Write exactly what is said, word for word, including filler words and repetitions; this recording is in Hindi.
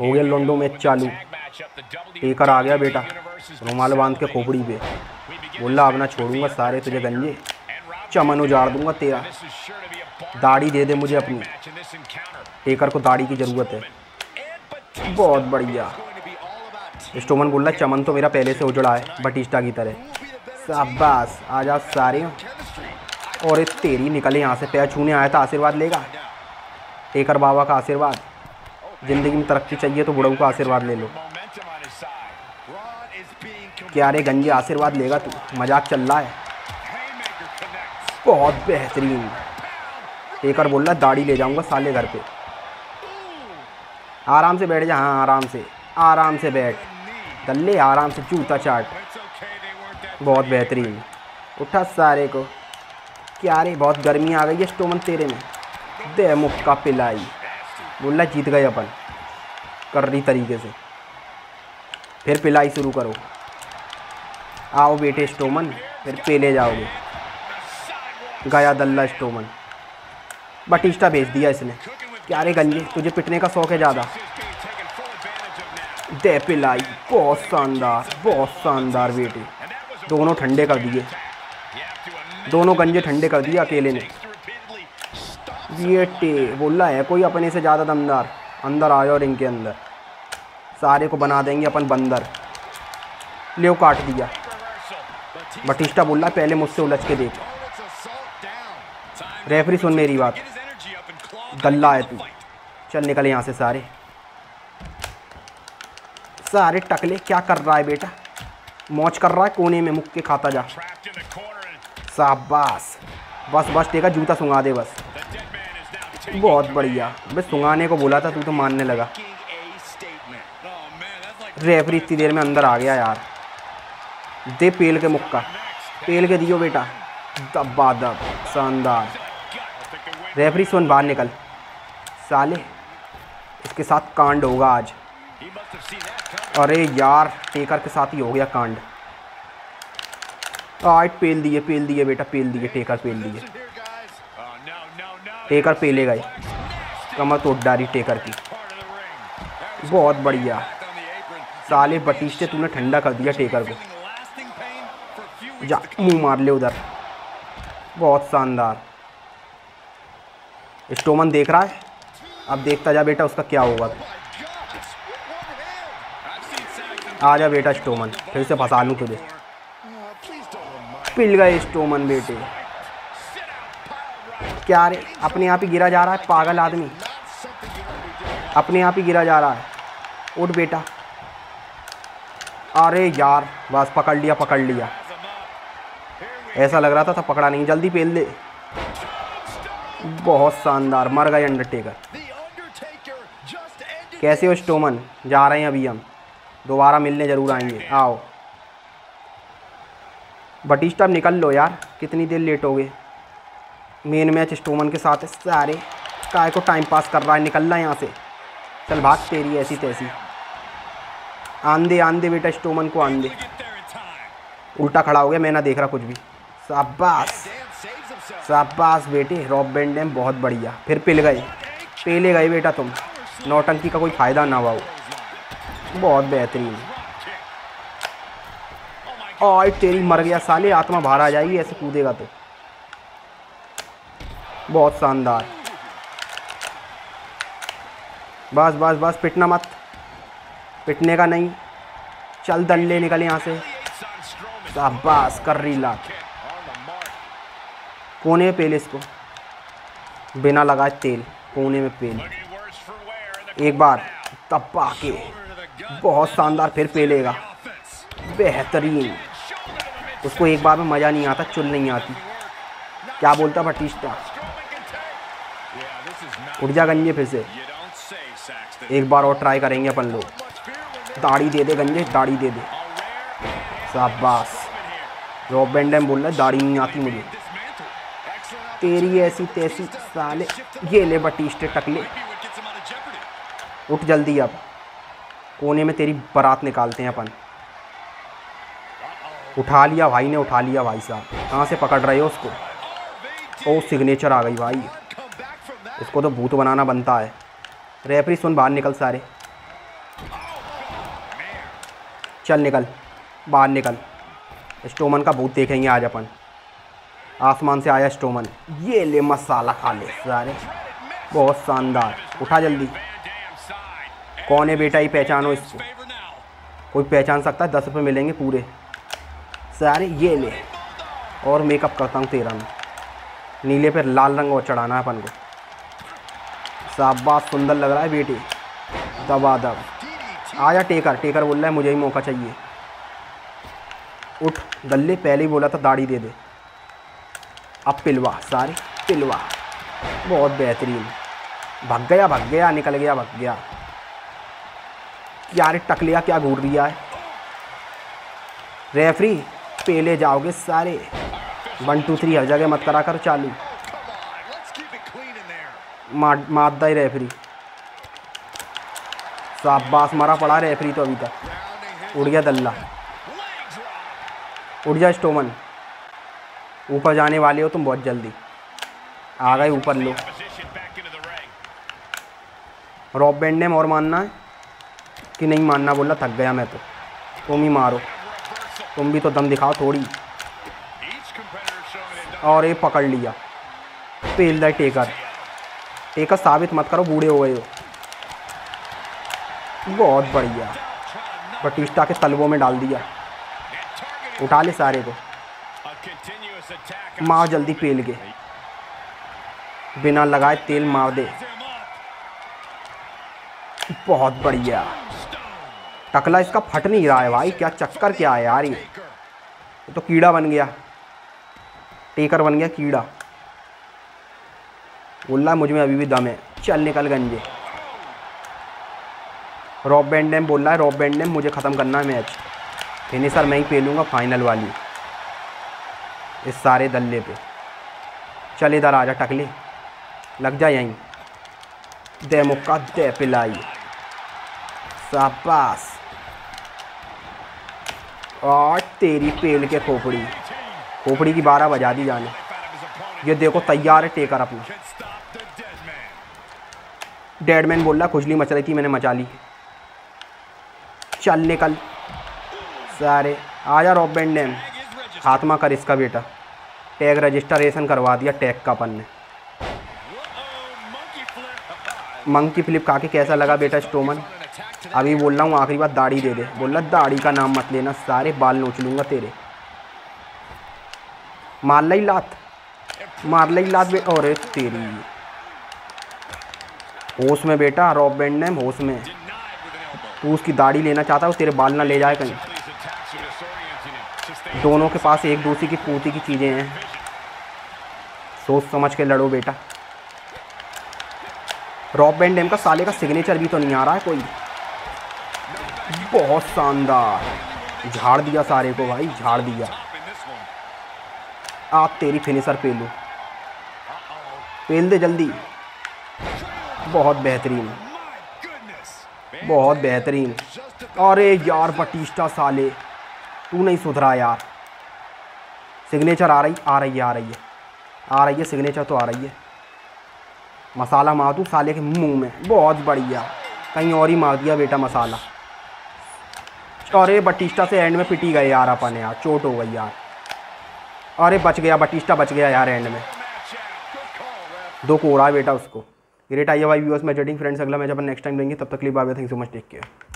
हो गया लॉन्डो मैच चालू। टेकर आ गया बेटा रुमाल बांध के खोपड़ी पे, बोला अब ना छोड़ूंगा सारे तुझे गंजे, चमन उजाड़ दूंगा तेरा, दाढ़ी दे दे मुझे अपनी। टेकर को दाढ़ी की ज़रूरत है। बहुत बढ़िया। स्टोमन बोला चमन तो मेरा पहले से उजड़ा है बटिस्टा की तरह। शाबाश आ जाओ सारे। और इस तेरी निकले यहाँ से, पैर छूने आया था आशीर्वाद लेगा। टेकर बाबा का आशीर्वाद, ज़िंदगी में तरक्की चाहिए तो बुढ़ऊ का आशीर्वाद ले लो। क्या रे गंजे आशीर्वाद लेगा तू, मजाक चल रहा है। बहुत बेहतरीन। टेकर बोल रहा दाढ़ी ले जाऊंगा साले घर पे। आराम से बैठ जा, हाँ आराम से, आराम से बैठ दल्ले, आराम से जूता चाट। बहुत बेहतरीन। उठा सारे को। क्या रे बहुत गर्मी आ गई है स्टोमन तेरे में, दे मुक्का पिलाई। बोला जीत गए अपन कर रही तरीके से, फिर पिलाई शुरू करो। आओ बेटे स्टोमन फिर पेले जाओगे। गया दल्ला स्टोमन। बटिस्टा भेज दिया इसने। क्या रे गंजे तुझे पिटने का शौक है ज़्यादा, दे पिलाई। बहुत शानदार, बहुत शानदार बेटे। दोनों ठंडे कर दिए, दोनों गंजे ठंडे कर दिए अकेले ने। ये टे बोला है कोई अपने से ज़्यादा दमदार, अंदर आयो रिंग के अंदर, सारे को बना देंगे अपन बंदर। ले काट दिया। बटिस्टा बोला पहले मुझसे उलझ के देख। रेफरी सुन मेरी बात, गल्ला है तू, चल निकले यहाँ से सारे। सारे टकले क्या कर रहा है बेटा, मौज कर रहा है कोने में, मुक्के खाता जा। शाबाश, बस बस टेका जूता सुंगा दे बस। बहुत बढ़िया। बस सुंगाने को बोला था तू तो मानने लगा। रेफरी इतनी देर में अंदर आ गया यार। दे पेल के मुक्का, पेल के दियो बेटा, दबा दब। शानदार। रेफरी सुन बाहर निकल। साले इसके साथ कांड होगा आज। अरे यार टेकर के साथ ही हो गया कांड। आठ पेल दिए, पेल दिए बेटा, पेल दिए टेकर, पेल दिए टेकर, पेले गए। कमर तोड़ डाली टेकर की। बहुत बढ़िया। साले बटिस्टे तूने ठंडा कर दिया टेकर को, जा मुँह मार ले उधर। बहुत शानदार। स्टोमन देख रहा है, अब देखता जा बेटा उसका क्या होगा। आ जा बेटा स्टोमन, फिर से फंसा लूँ तुझे। पिल गए स्टोमन बेटे। क्या रे अपने आप ही गिरा जा रहा है पागल आदमी, अपने आप ही गिरा जा रहा है। उठ बेटा। अरे यार बस पकड़ लिया, पकड़ लिया। ऐसा लग रहा था तब पकड़ा नहीं। जल्दी पेल दे। बहुत शानदार। मर गए अंडरटेकर। कैसे हो स्टोमन, जा रहे हैं अभी हम, दोबारा मिलने ज़रूर आएंगे। आओ बटिस्टा निकल लो यार, कितनी देर लेट हो गए। मेन मैच स्टोमन के साथ है। सारे काय को टाइम पास कर रहा है, निकलना यहाँ से, चल भाग तेरी ऐसी तैसी। आंदे आंदे बेटा स्टोमन को आंदे। उल्टा खड़ा हो गया, मैं ना देख रहा कुछ भी। शाबाश, शाबाश बेटे रॉब वैन डैम। बहुत बढ़िया। फिर पिल गए, पेले गए बेटा तुम। नौटंकी का कोई फ़ायदा ना हुआ। बहुत बेहतरीन। और तेरी मर गया साले, आत्मा बाहर आ जाएगी ऐसे कूदेगा तो। बहुत शानदार। बस बस बस पिटना मत, पिटने का नहीं, चल दल्ले निकल यहाँ से। शाबाश कर रही लात। कोने में पेल इसको, बिना लगाए तेल, कोने में पेल एक बार तपा के। बहुत शानदार। फिर पेलेगा। बेहतरीन। उसको एक बार में मज़ा नहीं आता, चुल नहीं आती। क्या बोलता बटिस्टा, उठ जा गंजे। फिर से एक बार और ट्राई करेंगे अपन लोग। दाढ़ी दे दे गंजे, दाढ़ी दे दे। शाबाश। रॉब वैन डैम बोल रहा है दाढ़ी नहीं आती मुझे, तेरी ऐसी तैसी साले। ये ले बटिस्टे टकले, उठ जल्दी। अब कोने में तेरी बारात निकालते हैं अपन। उठा लिया भाई ने, उठा लिया भाई साहब। कहाँ से पकड़ रहे हो उसको। ओ सिग्नेचर आ गई भाई, इसको तो भूत बनाना बनता है। रेफरी सुन बाहर निकल सारे। चल निकल, बाहर निकल। स्टोमन का भूत देखेंगे आज अपन। आसमान से आया स्टोमन, ये ले मसाला खा ले सारे, बहुत शानदार। उठा जल्दी। कौन है बेटा ये, पहचानो इसको। कोई पहचान सकता है? दस रुपये मिलेंगे पूरे सारे। ये ले, और मेकअप करता हूँ तेरा में। नीले पर लाल रंग और चढ़ाना है अपन को। शाबाश, सुंदर लग रहा है बेटी। दबा दब। आजा टेकर। टेकर बोल रहा है मुझे ही मौका चाहिए। उठ गल्ले, पहले ही बोला था दाढ़ी दे दे, अब पिलवा सारे, पिलवा। बहुत बेहतरीन। भग गया भग गया निकल गया भग गया। यार टकलिया क्या घूर दिया है। रेफरी पेले जाओगे सारे। वन टू थ्री हर जगह मत करा कर चालू। मारता ही रेफरी। शाबाश, मारा पड़ा रेफरी तो अभी तक। उड़ गया दल्ला। उड़ जा स्टोमन, ऊपर जाने वाले हो तुम बहुत जल्दी। आ गए ऊपर। लो, रॉब वैन डैम। और मानना है कि नहीं मानना? बोला थक गया मैं तो। तुम ही मारो, तुम भी तो दम दिखाओ थोड़ी। और ये पकड़ लिया। पेल द टेकर। टेकर साबित मत करो, बूढ़े हो गए हो। बहुत बढ़िया। बटिस्टा के तलवों में डाल दिया। उठा ले सारे को, मार जल्दी। पेल के बिना लगाए तेल मार दे। बहुत बढ़िया। टकला इसका फट नहीं रहा है भाई, क्या चक्कर क्या है यार। ये तो कीड़ा बन गया, टेकर बन गया कीड़ा। बोला मुझ में अभी भी दम है, चल निकल गंजे। रॉब वैन डैम बोल रहा है, रॉब वैन डैम मुझे ख़त्म करना है मैच। फिनिशर मैं ही पेलूंगा, फाइनल वाली। इस सारे दल्ले पे चल। इधर आ जा टकले, लग जा यहीं। दे मुक्का, दे पिलाई। शाबाश, और तेरी पेल के खोपड़ी। खोपड़ी की बारह बजा दी जाने। ये देखो तैयार है टेकर अपना। डेडमैन बोल रहा खुजली मच रही थी, मैंने मचा ली। चल निकल सारे। आजा रॉब वैन डैम, खात्मा कर इसका बेटा। टैग रजिस्ट्रेशन करवा दिया टैग का अपन ने। मंकी फ्लिप खा के कैसा लगा बेटा स्टोमन? अभी बोल रहा हूँ आखिरी बार, दाढ़ी दे दे। बोल रहा दाढ़ी का नाम मत लेना सारे, बाल नोच लूँगा तेरे। मार लाई लात, मार लाई लात बेटा। और तेरी होश में बेटा, रॉब वैन डैम होश में। तू उसकी दाढ़ी लेना चाहता है, तेरे बाल ना ले जाए कहीं। दोनों के पास एक दूसरे की पूर्ति की चीज़ें हैं, सोच समझ के लड़ो बेटा। रॉब वैन डैम का साले का सिग्नेचर भी तो नहीं आ रहा है कोई। बहुत शानदार, झाड़ दिया सारे को भाई, झाड़ दिया। आप तेरी फिनिशर पेलो, पेल दे जल्दी। बहुत बेहतरीन, बहुत बेहतरीन। अरे यार बटिस्टा साले, तू नहीं सुधरा यार। सिग्नेचर आ रही आ रही है आ रही है आ रही है सिग्नेचर तो आ रही है। मसाला मार दूँ साले के मुंह में। बहुत बढ़िया, कहीं और ही मार दिया बेटा मसाला। अरे बटिस्टा से एंड में पिटी गए यार अपन। यार चोट हो गई यार। अरे बच गया बटिस्टा, बच गया यार एंड में। दो कोड़ा बेटा उसको। ग्रेट आइए भाई व्यूअर्स, मैं जटिंग फ्रेंड्स। अगला मैच अपन नेक्स्ट टाइम देंगे। तब तक के लिए bye bye, thank you so much, take care.